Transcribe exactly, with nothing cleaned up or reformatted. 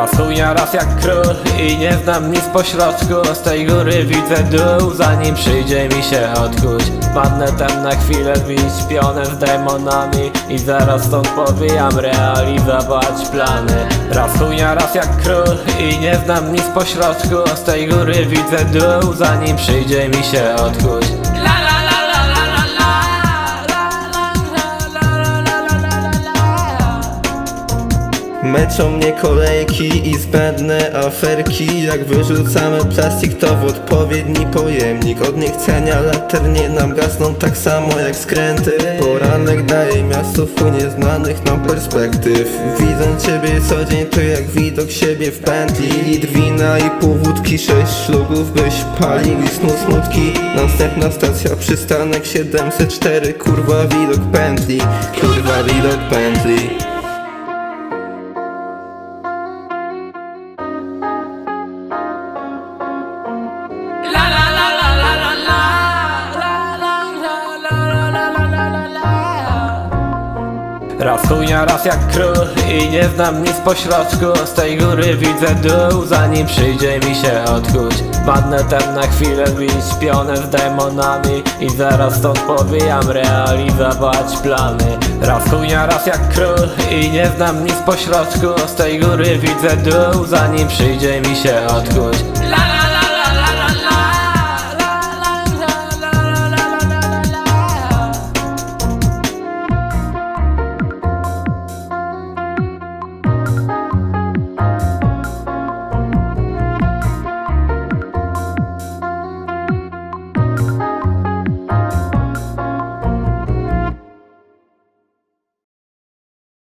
Rasuj ja raz jak król i nie znam nic pośrodku. Z tej góry widzę dół, zanim przyjdzie mi się odkuć. Padnę tam na chwilę bić pionę z demonami i zaraz stąd powijam realizować plany. Rasuj ja raz jak król i nie znam nic pośrodku. Z tej góry widzę dół, zanim przyjdzie mi się odkuć. Męczą mnie kolejki i zbędne aferki. Jak wyrzucamy plastik, to w odpowiedni pojemnik. Od niechcenia latarnie nam gasną tak samo jak skręty. Poranek daje miastu wpłynie znanych nam perspektyw. Widząc ciebie co dzień to jak widok siebie w pętli. Litr wina i pół wódki, sześć szlugów byś palił i snu smutki. Następna stacja, przystanek siedemset cztery. Kurwa widok pętli, kurwa widok pętli. Rasuj ja raz jak król i nie znam nic pośrodku. Z tej góry widzę dół, zanim przyjdzie mi się odkuć. Padnę tam na chwilę bić pionę z demonami i zaraz stąd powijam realizować plany. Rasuj ja raz jak król i nie znam nic pośrodku. Z tej góry widzę dół, zanim przyjdzie mi się odkuć.